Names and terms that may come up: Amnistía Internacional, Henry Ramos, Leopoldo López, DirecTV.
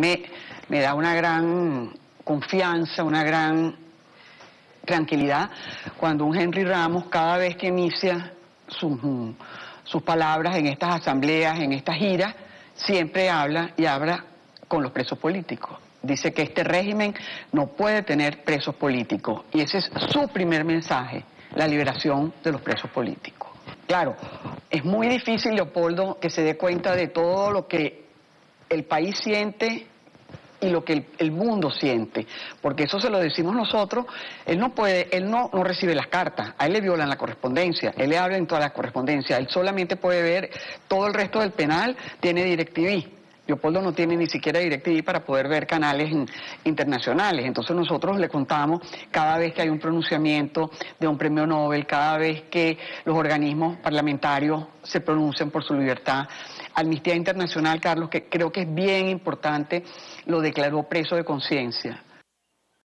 me da una gran confianza, una gran tranquilidad cuando un Henry Ramos, cada vez que inicia sus palabras en estas asambleas, en estas giras, siempre habla y habla con los presos políticos. Dice que este régimen no puede tener presos políticos, y ese es su primer mensaje, la liberación de los presos políticos. Claro, es muy difícil, Leopoldo, que se dé cuenta de todo lo que el país siente y lo que el mundo siente, porque eso se lo decimos nosotros. Él no puede, él no recibe las cartas, a él le violan la correspondencia, él le habla en toda la correspondencia, él solamente puede ver todo el resto del penal, tiene DirecTV. Leopoldo no tiene ni siquiera DirecTV para poder ver canales internacionales. Entonces nosotros le contamos cada vez que hay un pronunciamiento de un premio Nobel, cada vez que los organismos parlamentarios se pronuncian por su libertad. Amnistía Internacional, Carlos, que creo que es bien importante, lo declaró preso de conciencia.